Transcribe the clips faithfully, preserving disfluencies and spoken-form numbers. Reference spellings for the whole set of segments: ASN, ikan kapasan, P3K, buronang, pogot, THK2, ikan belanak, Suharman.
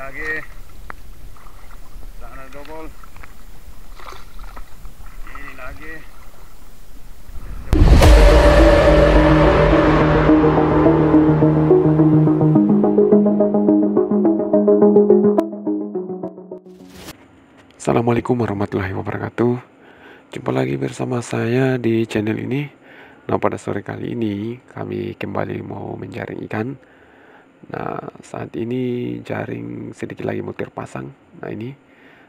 lagi. Sana double. Ini lagi. Assalamualaikum warahmatullahi wabarakatuh. Jumpa lagi bersama saya di channel ini. Nah, pada sore kali ini kami kembali mau menjaring ikan. Nah, saat ini jaring sedikit lagi mutir pasang. Nah, ini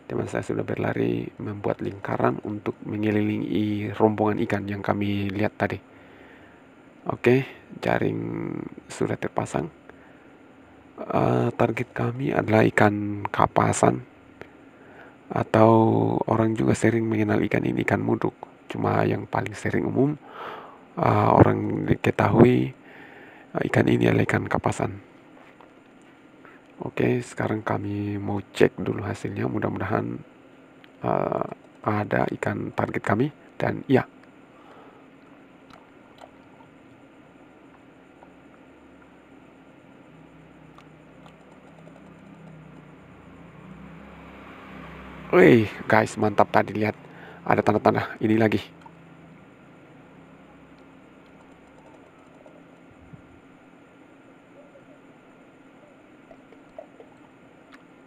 teman saya sudah berlari membuat lingkaran untuk mengelilingi rombongan ikan yang kami lihat tadi. Oke, jaring sudah terpasang. Uh, target kami adalah ikan kapasan, atau orang juga sering mengenal ikan ini ikan muduk, cuma yang paling sering umum uh, orang diketahui uh, ikan ini adalah ikan kapasan. Oke, sekarang kami mau cek dulu hasilnya, mudah-mudahan uh, ada ikan target kami, dan iya, wih guys, mantap. Tadi lihat ada tanda-tanda ini lagi.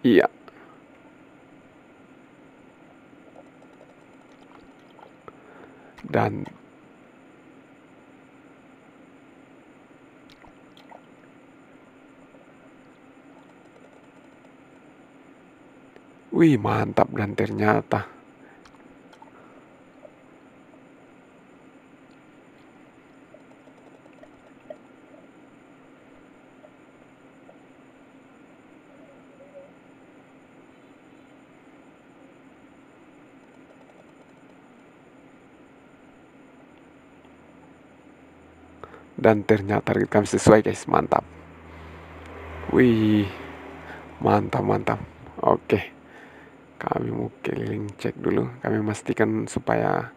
Iya. Dan wih, mantap. Dan ternyata dan ternyata target kami sesuai, guys. Mantap. Wih, mantap, mantap. Oke. Kami mau keliling cek dulu, kami memastikan supaya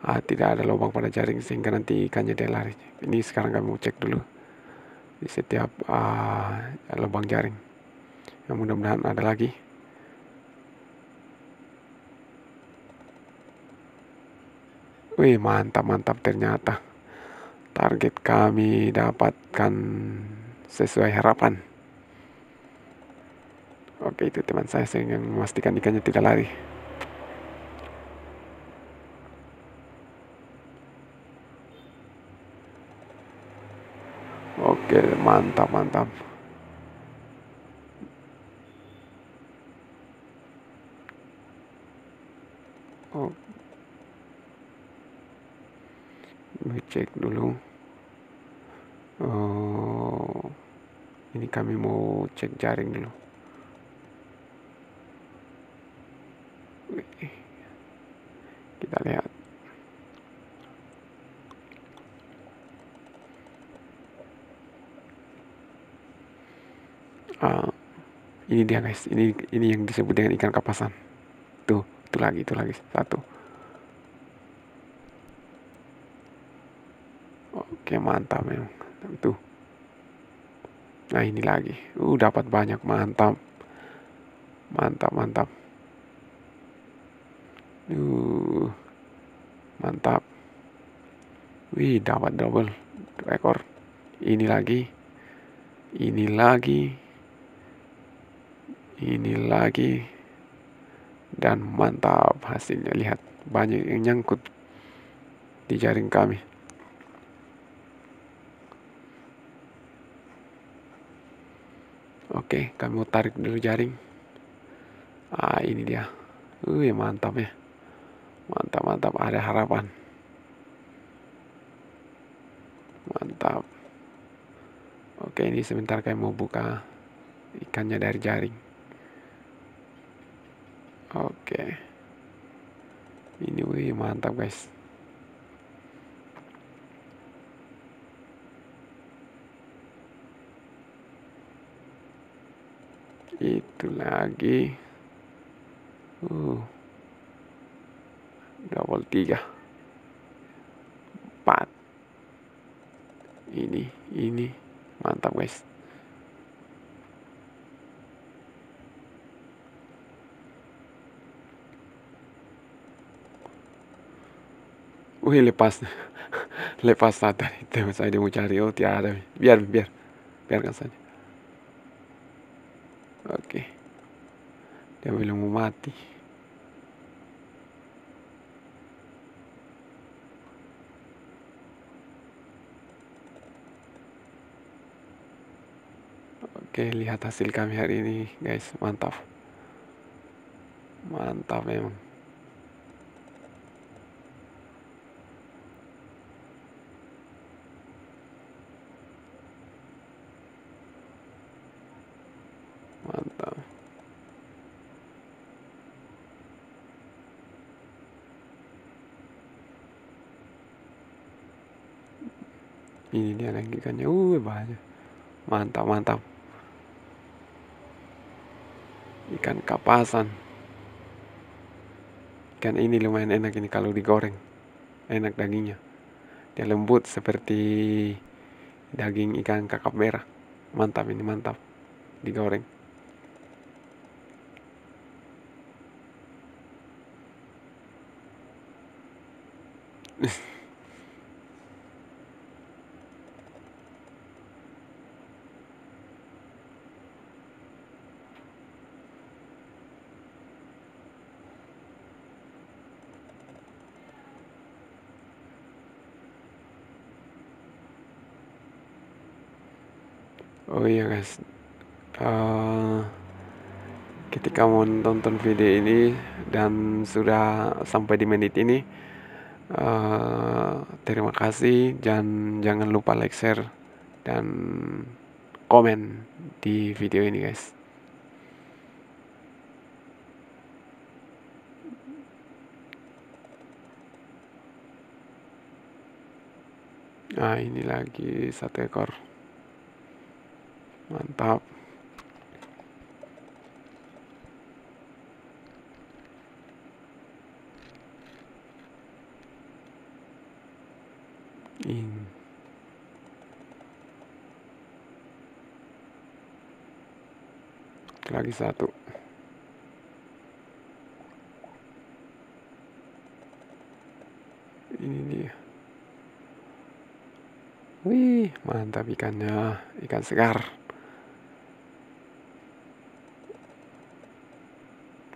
ah, tidak ada lubang pada jaring sehingga nanti ikannya dia lari. Ini sekarang kami mau cek dulu di setiap ah, lubang jaring. Yang mudah-mudahan ada lagi. Wih, mantap, mantap. Ternyata target kami dapatkan sesuai harapan. Oke, itu teman saya yang memastikan ikannya tidak lari. Oke, mantap, mantap. Oh. Cek dulu. Oh. Ini kami mau cek jaring dulu. Kita lihat. Uh, ini dia, guys. Ini ini yang disebut dengan ikan kapasan. Tuh, itu lagi, itu lagi satu. Oke, mantap memang. Tuh. Nah, ini lagi. Uh, dapat banyak, mantap. Mantap, mantap. Uh, mantap. Wih, dapat double dua ekor. Ini lagi. Ini lagi. Ini lagi. Dan mantap hasilnya. Lihat, banyak yang nyangkut di jaring kami. Oke, kami mau tarik dulu jaring. Ah, ini dia. Wih, mantap ya. Mantap, mantap, ada harapan. Mantap. Oke, ini sebentar kayak mau buka ikannya dari jaring. Oke. Ini wih, mantap, guys. Itu lagi. Uh. Double tiga, empat, ini, ini, mantap, guys. Wih, lepas. Lepas tata itu saya mau cari. Oh, tiada. Biar, biar. Biarkan saja. Oke. Dia belum mau mati. Oke, lihat hasil kami hari ini, guys. Mantap. Mantap memang. Mantap. Ini dia lagi ikannya. Uh, banyak. Mantap, mantap. Ikan kapasan. Ikan ini lumayan enak ini kalau digoreng. Enak dagingnya. Dia lembut seperti daging ikan kakap merah. Mantap ini, mantap. Digoreng. Oh iya guys, uh, ketika mau nonton video ini dan sudah sampai di menit ini, Uh, terima kasih. Dan jangan lupa like, share, dan komen di video ini, guys. Nah, ini lagi satu ekor. Mantap. In. Lagi satu. Ini dia. Wih, mantap ikannya, ikan segar.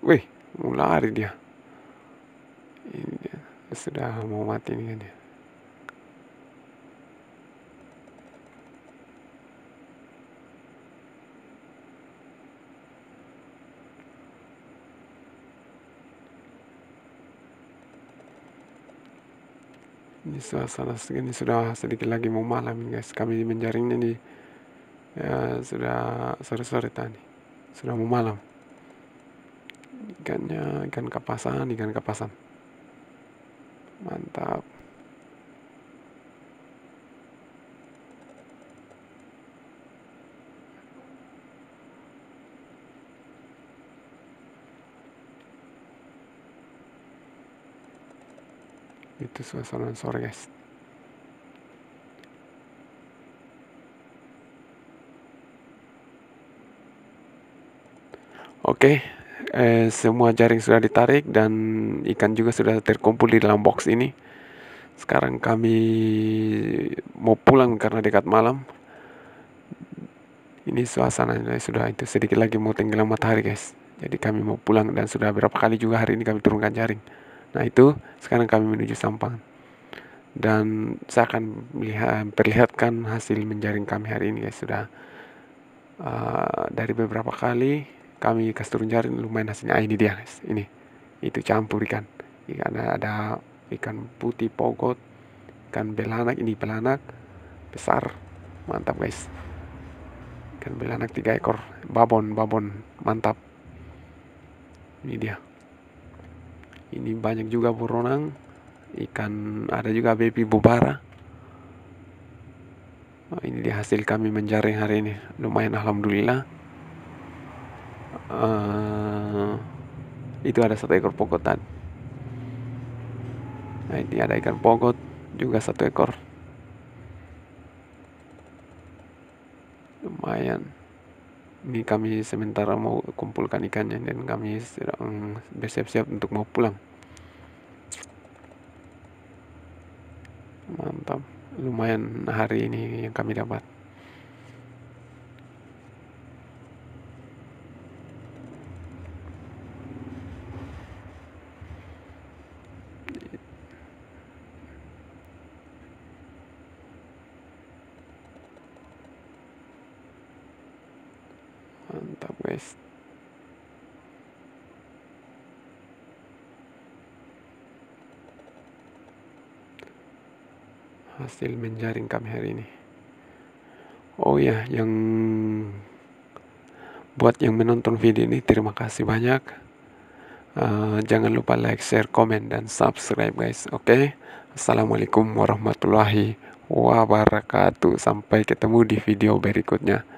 Wih, mau lari dia. Ini dia, sudah mau mati nih kan dia. Ini suasana segini sudah sedikit lagi mau malam guys. Kami menjaringnya nih ya, sudah sore-sore tadi. Sudah mau malam. Ikannya ikan kapasan, ikan kapasan. Mantap. Itu suasana sore guys. Oke, eh, semua jaring sudah ditarik dan ikan juga sudah terkumpul di dalam box ini. Sekarang kami mau pulang karena dekat malam. Ini suasananya sudah itu sedikit lagi mau tenggelam matahari guys. Jadi kami mau pulang dan sudah berapa kali juga hari ini kami turunkan jaring. Nah itu, sekarang kami menuju sampan. Dan saya akan melihat, perlihatkan hasil menjaring kami hari ini guys. Sudah uh, dari beberapa kali kami kasih turun jaring, lumayan hasilnya. Ah, ini dia guys, ini. Itu campur ikan. Ikan ada, ada ikan putih pogot, ikan belanak, ini belanak besar. Mantap guys. Ikan belanak tiga ekor, babon, babon, mantap. Ini dia. Ini banyak juga buronang, ikan ada juga baby bubara. Oh, ini dia hasil kami menjaring hari ini, lumayan alhamdulillah. Uh, itu ada satu ekor pogotan. Nah ini ada ikan pogot juga satu ekor. Lumayan. Ini kami sementara mau kumpulkan ikannya dan kami sedang bersiap-siap untuk mau pulang. lumayan hari ini yang kami dapat. Mantap guys. Hasil menjaring kami hari ini. Oh ya, yang buat yang menonton video ini terima kasih banyak. Uh, jangan lupa like, share, komen, dan subscribe guys. Oke, okay? Assalamualaikum warahmatullahi wabarakatuh. Sampai ketemu di video berikutnya.